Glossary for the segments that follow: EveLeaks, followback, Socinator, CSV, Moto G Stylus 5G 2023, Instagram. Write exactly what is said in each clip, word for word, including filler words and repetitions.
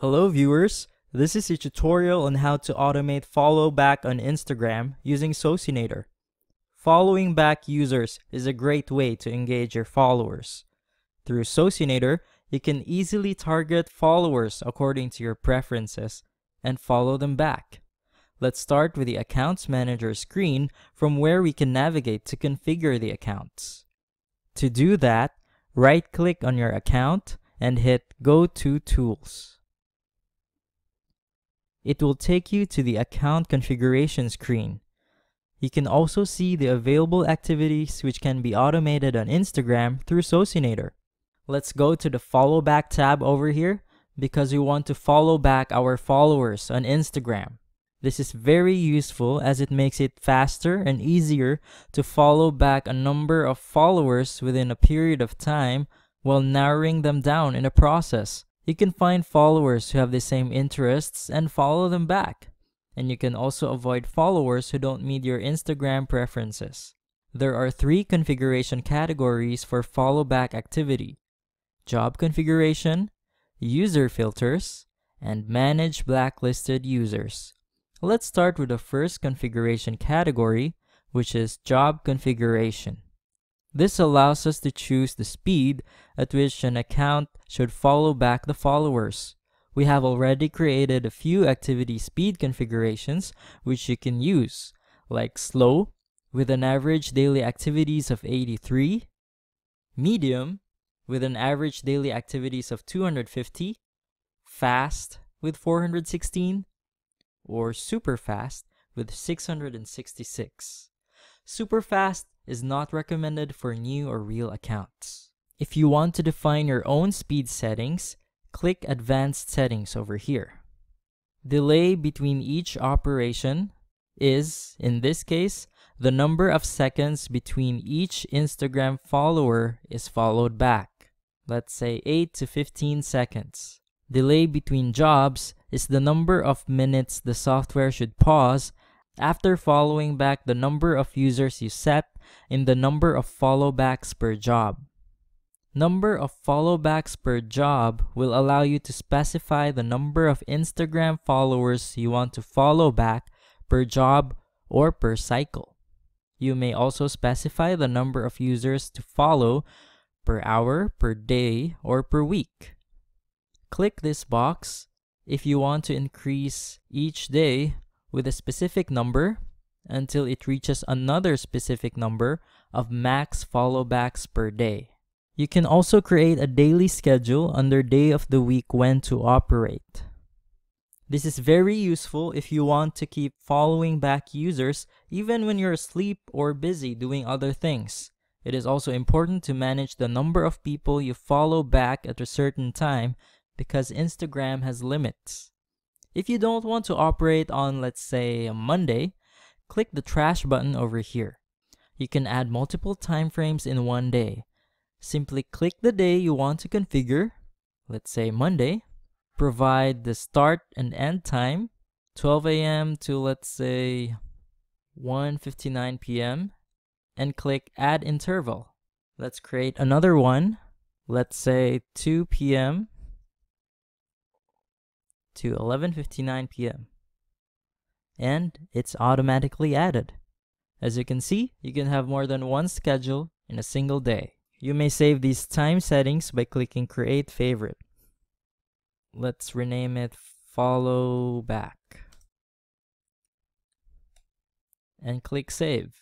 Hello viewers, this is a tutorial on how to automate follow back on Instagram using Socinator. Following back users is a great way to engage your followers. Through Socinator, you can easily target followers according to your preferences and follow them back. Let's start with the Accounts Manager screen from where we can navigate to configure the accounts. To do that, right-click on your account and hit Go to Tools. It will take you to the account configuration screen. You can also see the available activities which can be automated on Instagram through Socinator. Let's go to the Follow Back tab over here because we want to follow back our followers on Instagram. This is very useful as it makes it faster and easier to follow back a number of followers within a period of time while narrowing them down in the process. You can find followers who have the same interests and follow them back. And you can also avoid followers who don't meet your Instagram preferences. There are three configuration categories for follow back activity: job configuration, user filters, and manage blacklisted users. Let's start with the first configuration category, which is job configuration. This allows us to choose the speed at which an account should follow back the followers. We have already created a few activity speed configurations which you can use, like slow, with an average daily activities of eighty-three, medium, with an average daily activities of two hundred fifty, fast, with four hundred sixteen, or super fast, with six hundred sixty-six. Super fast is not recommended for new or real accounts. If you want to define your own speed settings, click Advanced Settings over here. Delay between each operation is, in this case, the number of seconds between each Instagram follower is followed back. Let's say eight to fifteen seconds. Delay between jobs is the number of minutes the software should pause after following back the number of users you set in the number of follow-backs per job. Number of follow-backs per job will allow you to specify the number of Instagram followers you want to follow back per job or per cycle. You may also specify the number of users to follow per hour, per day, or per week. Click this box if you want to increase each day with a specific number until it reaches another specific number of max follow-backs per day. You can also create a daily schedule under day of the week when to operate. This is very useful if you want to keep following back users even when you're asleep or busy doing other things. It is also important to manage the number of people you follow back at a certain time because Instagram has limits. If you don't want to operate on, let's say, a Monday, click the trash button over here. You can add multiple timeframes in one day. Simply click the day you want to configure, let's say Monday, provide the start and end time, twelve A M to let's say one fifty-nine P M, and click Add Interval. Let's create another one, let's say two P M to eleven fifty-nine P M, and it's automatically added. As you can see, you can have more than one schedule in a single day. You may save these time settings by clicking Create Favorite. Let's rename it Follow Back. And click Save.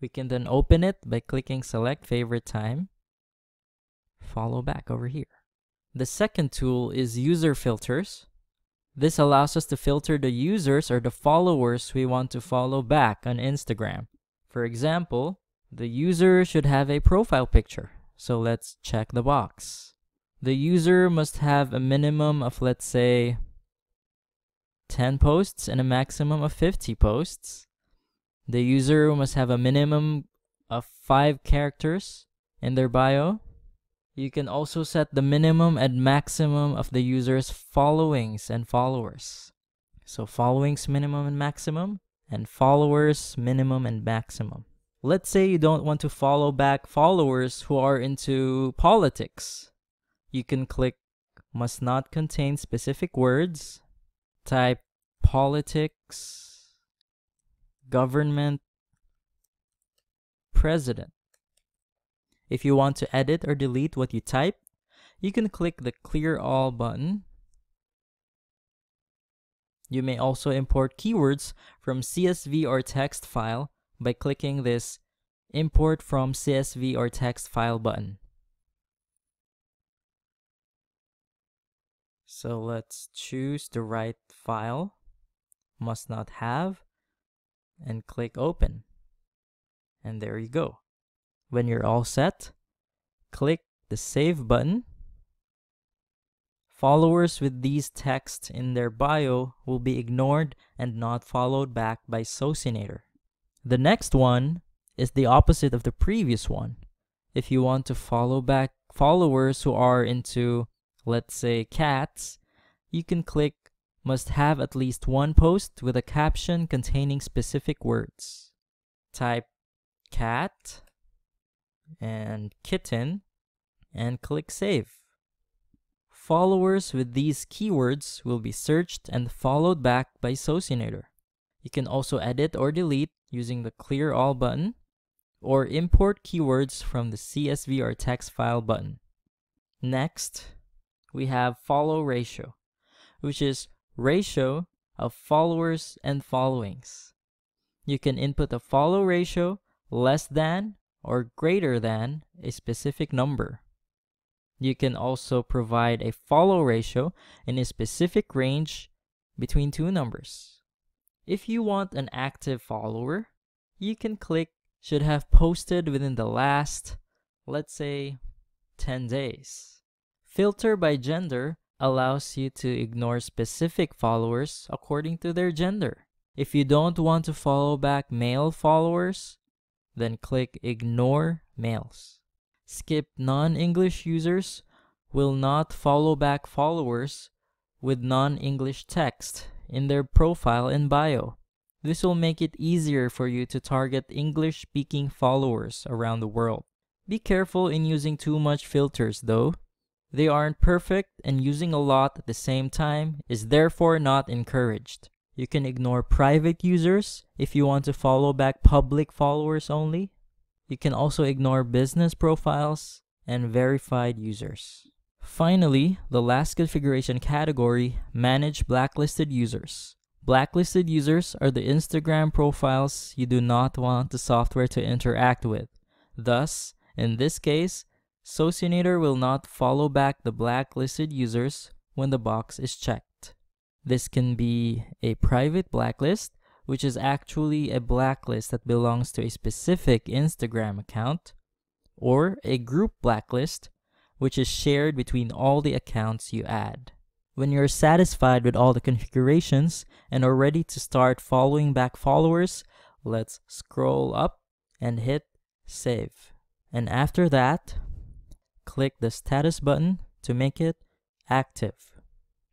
We can then open it by clicking Select Favorite Time. Follow Back over here. The second tool is User Filters. This allows us to filter the users or the followers we want to follow back on Instagram. For example, the user should have a profile picture, so let's check the box. The user must have a minimum of, let's say, ten posts and a maximum of fifty posts. The user must have a minimum of five characters in their bio. You can also set the minimum and maximum of the user's followings and followers. So followings minimum and maximum, and followers minimum and maximum. Let's say you don't want to follow back followers who are into politics. You can click must not contain specific words. Type politics, government, president. If you want to edit or delete what you type, you can click the Clear All button. You may also import keywords from C S V or text file by clicking this Import from C S V or text file button. So let's choose the right file, must not have, and click Open. And there you go. When you're all set, click the Save button. Followers with these texts in their bio will be ignored and not followed back by Socinator. The next one is the opposite of the previous one. If you want to follow back followers who are into, let's say, cats, you can click Must Have at Least One Post with a caption containing specific words. Type cat and kitten and click Save. Followers with these keywords will be searched and followed back by Socinator. You can also edit or delete using the Clear All button, or import keywords from the C S V or text file button. Next, we have Follow Ratio, which is ratio of followers and followings. You can input a follow ratio less than or greater than a specific number. You can also provide a follow ratio in a specific range between two numbers. If you want an active follower, you can click Should Have Posted Within the Last, let's say, ten days. Filter by Gender allows you to ignore specific followers according to their gender. If you don't want to follow back male followers, then click Ignore Males. Skip non-English users, will not follow back followers with non-English text in their profile and bio. This will make it easier for you to target English-speaking followers around the world. Be careful in using too much filters though. They aren't perfect, and using a lot at the same time is therefore not encouraged. You can ignore private users if you want to follow back public followers only. You can also ignore business profiles and verified users. Finally, the last configuration category, manage blacklisted users. Blacklisted users are the Instagram profiles you do not want the software to interact with. Thus, in this case, Socinator will not follow back the blacklisted users when the box is checked. This can be a private blacklist, which is actually a blacklist that belongs to a specific Instagram account, or a group blacklist, which is shared between all the accounts you add. When you're satisfied with all the configurations and are ready to start following back followers, let's scroll up and hit Save. And after that, click the Status button to make it active.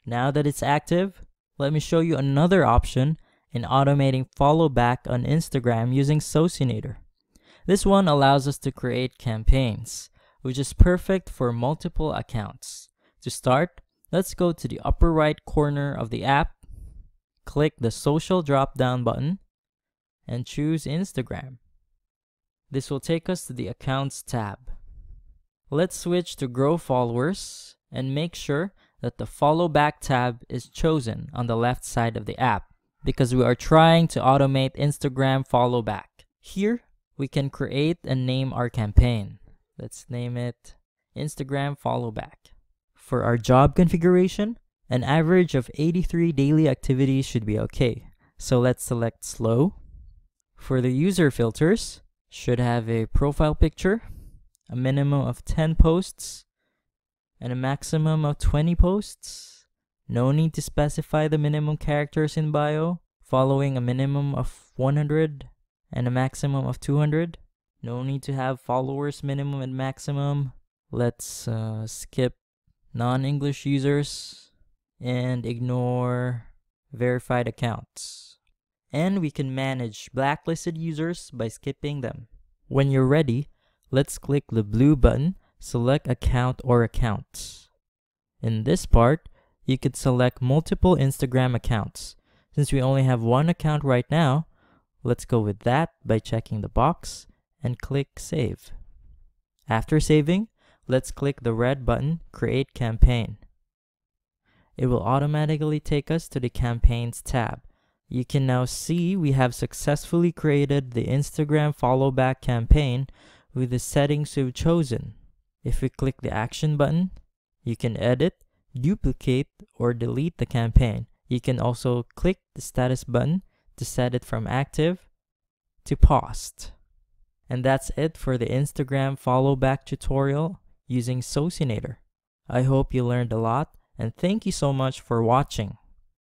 Now that it's active, let me show you another option in automating follow back on Instagram using Socinator. This one allows us to create campaigns, which is perfect for multiple accounts. To start, let's go to the upper right corner of the app, click the Social drop-down button, and choose Instagram. This will take us to the Accounts tab. Let's switch to Grow Followers and make sure that the Follow Back tab is chosen on the left side of the app, because we are trying to automate Instagram follow back. Here, we can create and name our campaign. Let's name it Instagram Follow Back. For our job configuration, an average of eighty-three daily activities should be okay. So let's select Slow. For the user filters, should have a profile picture, a minimum of ten posts, and a maximum of twenty posts. No need to specify the minimum characters in bio, following a minimum of one hundred and a maximum of two hundred. No need to have followers minimum and maximum. Let's uh, skip non-English users and ignore verified accounts. And we can manage blacklisted users by skipping them. When you're ready, let's click the blue button, select account or accounts. In this part, you could select multiple Instagram accounts. Since we only have one account right now, let's go with that by checking the box and click Save. After saving, let's click the red button, Create Campaign. It will automatically take us to the Campaigns tab. You can now see we have successfully created the Instagram follow back campaign with the settings we've chosen. If we click the Action button, you can edit, duplicate, or delete the campaign. You can also click the Status button to set it from active to paused. And that's it for the Instagram follow back tutorial using Socinator. I hope you learned a lot, and thank you so much for watching.